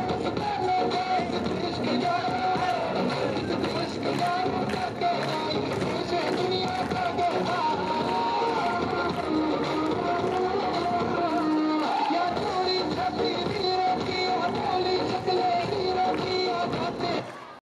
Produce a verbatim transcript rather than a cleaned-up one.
Let's go.